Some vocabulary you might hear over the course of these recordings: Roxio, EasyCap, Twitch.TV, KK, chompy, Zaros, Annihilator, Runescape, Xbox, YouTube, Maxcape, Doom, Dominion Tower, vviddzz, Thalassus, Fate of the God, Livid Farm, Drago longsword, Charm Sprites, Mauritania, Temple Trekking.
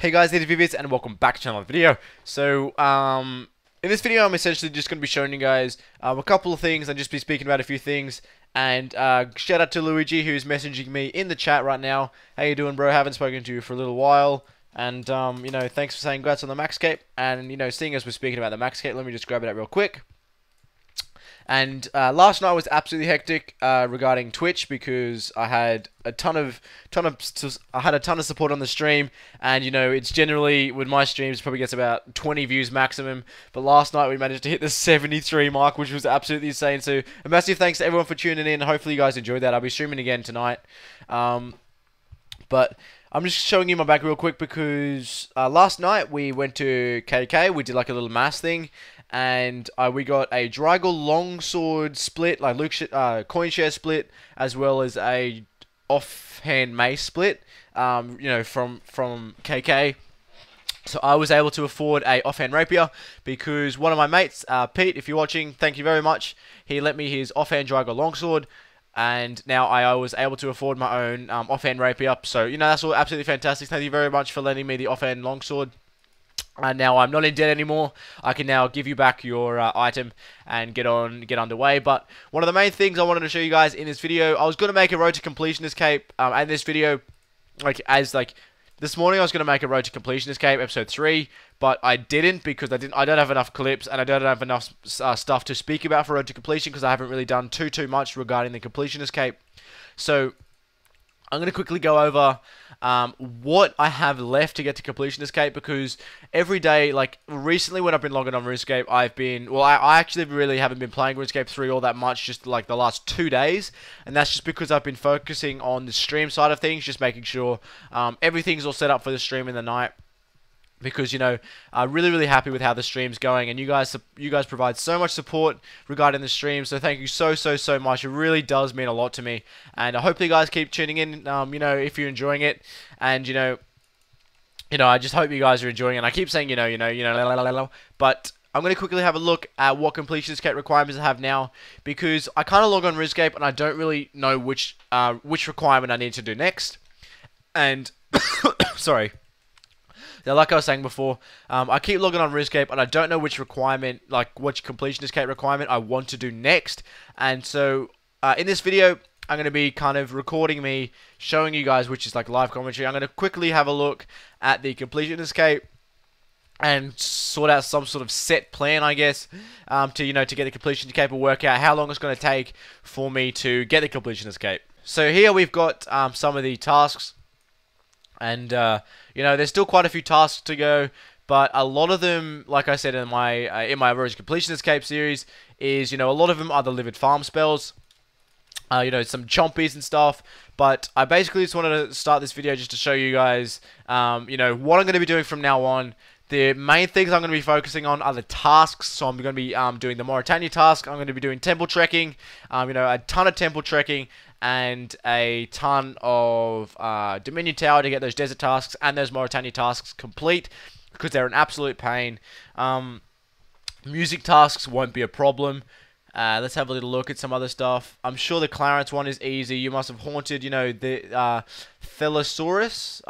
Hey guys, it is vviddzz and welcome back to another video. So, in this video I'm essentially just going to be showing you guys a couple of things. I'll just be speaking about a few things. And shout out to Luigi who's messaging me in the chat right now. How you doing, bro? Haven't spoken to you for a little while. And, you know, thanks for saying congrats on the Maxcape. And, you know, seeing as we're speaking about the Maxcape, let me just grab it out real quick. And last night was absolutely hectic regarding Twitch because I had a ton of support on the stream, and you know it's generally with my streams probably gets about 20 views maximum, but last night we managed to hit the 73 mark, which was absolutely insane. So a massive thanks to everyone for tuning in. Hopefully you guys enjoyed that. I'll be streaming again tonight, but I'm just showing you my back real quick because last night we went to KK. We did like a little mass thing. And we got a Drago longsword split, like coin share split, as well as a offhand mace split, you know, from KK. So I was able to afford a offhand rapier because one of my mates, Pete, if you're watching, thank you very much. He lent me his offhand Drago longsword. And now I was able to afford my own offhand rapier. So, you know, that's all absolutely fantastic. Thank you very much for lending me the offhand longsword. And now I'm not in debt anymore. I can now give you back your item and get underway. But one of the main things I wanted to show you guys in this video, I was going to make a road to completionist cape and this video, like this morning I was going to make a road to completionist cape episode 3, but I didn't because I don't have enough clips and I don't have enough stuff to speak about for road to completion because I haven't really done too much regarding the completionist cape. So I'm going to quickly go over what I have left to get to completionist cape, because every day, like recently when I've been logging on Runescape, I've been, well, I actually really haven't been playing Runescape 3 all that much, just like the last 2 days, and that's just because I've been focusing on the stream side of things, just making sure everything's all set up for the stream in the night. Because, you know, I'm really happy with how the stream's going, and you guys provide so much support regarding the stream, so thank you so much. It really does mean a lot to me, and I hope you guys keep tuning in, you know, if you're enjoying it, and, you know, I just hope you guys are enjoying it. And I keep saying, you know, but I'm going to quickly have a look at what completionist cape requirements I have now, because I kind of log on RuneScape, and I don't really know which requirement I need to do next, and, sorry. Now, like I was saying before, I keep logging on RuneScape and I don't know which requirement, like which completionist cape requirement I want to do next. And so, in this video, I'm going to be kind of recording me showing you guys, which is like live commentary. I'm going to quickly have a look at the completionist cape and sort out some sort of set plan, I guess, to, you know, to get the completionist cape and work out how long it's going to take for me to get the completionist cape. So here we've got some of the tasks. And, you know, there's still quite a few tasks to go, but a lot of them, like I said in my Road to Completionist Cape series, is, you know, a lot of them are the Livid Farm spells, you know, some chompies and stuff, but I basically just wanted to start this video just to show you guys, you know, what I'm going to be doing from now on. The main things I'm going to be focusing on are the tasks, so I'm going to be doing the Mauritania task, I'm going to be doing Temple Trekking, you know, a ton of Temple Trekking, and a ton of Dominion Tower to get those desert tasks and those Mauritania tasks complete, because they're an absolute pain. Music tasks won't be a problem. Let's have a little look at some other stuff. I'm sure the Clarence one is easy. You must have haunted, you know, the Thalassaurus,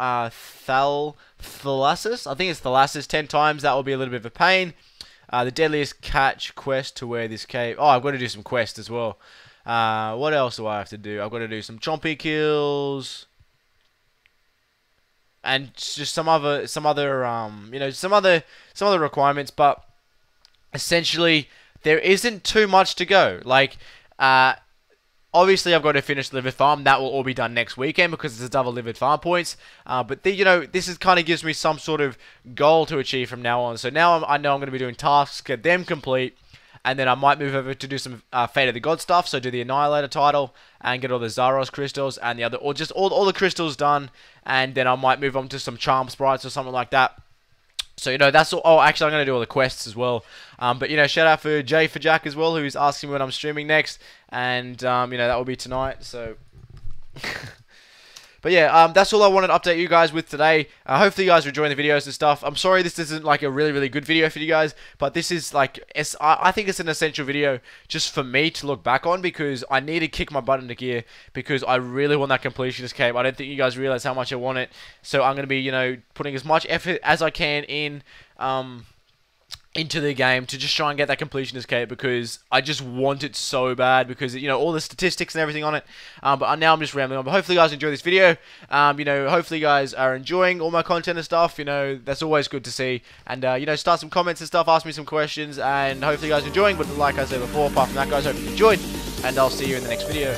Thalassus. I think it's Thalassus 10 times. That will be a little bit of a pain. The deadliest catch quest to wear this cape. Oh, I've got to do some quests as well. What else do I have to do? I've got to do some chompy kills. And just some other requirements, but essentially there isn't too much to go. Like, obviously I've got to finish Livid Farm. That will all be done next weekend because it's a double Livid Farm points. But, you know, this is kind of gives me some sort of goal to achieve from now on. So now I know I'm going to be doing tasks, get them complete, and then I might move over to do some Fate of the God stuff. So do the Annihilator title and get all the Zaros crystals and the other, or just all the crystals done. And then I might move on to some Charm Sprites or something like that. So, you know, that's all. Oh, actually, I'm going to do all the quests as well. But, you know, shout out for Jay for Jack as well, who's asking me when I'm streaming next. And, you know, that will be tonight. So, But yeah, that's all I wanted to update you guys with today. Hopefully you guys are enjoying the videos and stuff. I'm sorry this isn't like a really, really good video for you guys, but this is like, I think it's an essential video just for me to look back on, because I need to kick my butt into gear, because I really want that completionist cape. I don't think you guys realize how much I want it. So I'm going to be, you know, putting as much effort as I can in, into the game to just try and get that completionist cape, because I just want it so bad, because, you know, all the statistics and everything on it. But now I'm just rambling on, but hopefully you guys enjoy this video. You know, hopefully you guys are enjoying all my content and stuff. You know, that's always good to see. And, you know, start some comments and stuff, ask me some questions, and hopefully you guys are enjoying. But like I said before, apart from that, guys, hope you enjoyed, and I'll see you in the next video.